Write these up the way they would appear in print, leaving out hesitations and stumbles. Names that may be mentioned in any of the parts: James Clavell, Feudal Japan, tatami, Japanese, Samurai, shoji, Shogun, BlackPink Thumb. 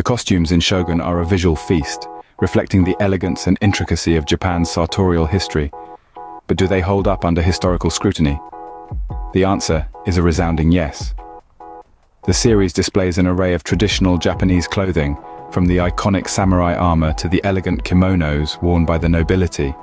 The costumes in Shogun are a visual feast, reflecting the elegance and intricacy of Japan's sartorial history. But do they hold up under historical scrutiny? The answer is a resounding yes. The series displays an array of traditional Japanese clothing, from the iconic samurai armor to the elegant kimonos worn by the nobility.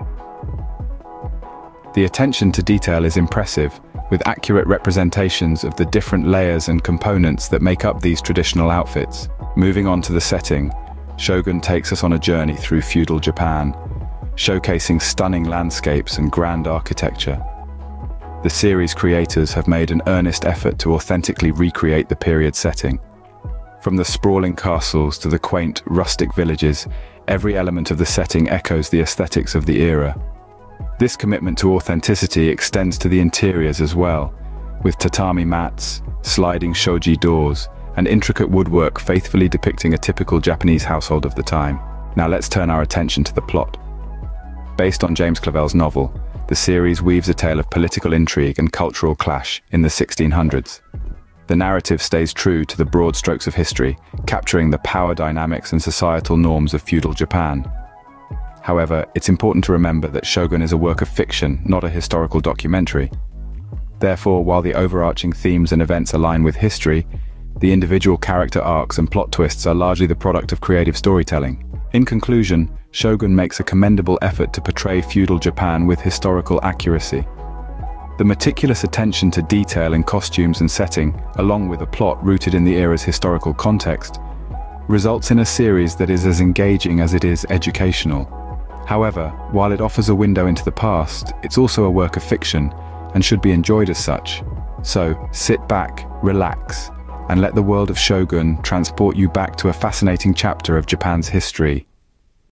The attention to detail is impressive, with accurate representations of the different layers and components that make up these traditional outfits. Moving on to the setting, Shogun takes us on a journey through feudal Japan, showcasing stunning landscapes and grand architecture. The series creators have made an earnest effort to authentically recreate the period setting. From the sprawling castles to the quaint, rustic villages, every element of the setting echoes the aesthetics of the era. This commitment to authenticity extends to the interiors as well, with tatami mats, sliding shoji doors, and intricate woodwork faithfully depicting a typical Japanese household of the time. Now let's turn our attention to the plot. Based on James Clavell's novel, the series weaves a tale of political intrigue and cultural clash in the 1600s. The narrative stays true to the broad strokes of history, capturing the power dynamics and societal norms of feudal Japan. However, it's important to remember that Shogun is a work of fiction, not a historical documentary. Therefore, while the overarching themes and events align with history, the individual character arcs and plot twists are largely the product of creative storytelling. In conclusion, Shogun makes a commendable effort to portray feudal Japan with historical accuracy. The meticulous attention to detail in costumes and setting, along with a plot rooted in the era's historical context, results in a series that is as engaging as it is educational. However, while it offers a window into the past, it's also a work of fiction and should be enjoyed as such. So, sit back, relax, and let the world of Shogun transport you back to a fascinating chapter of Japan's history.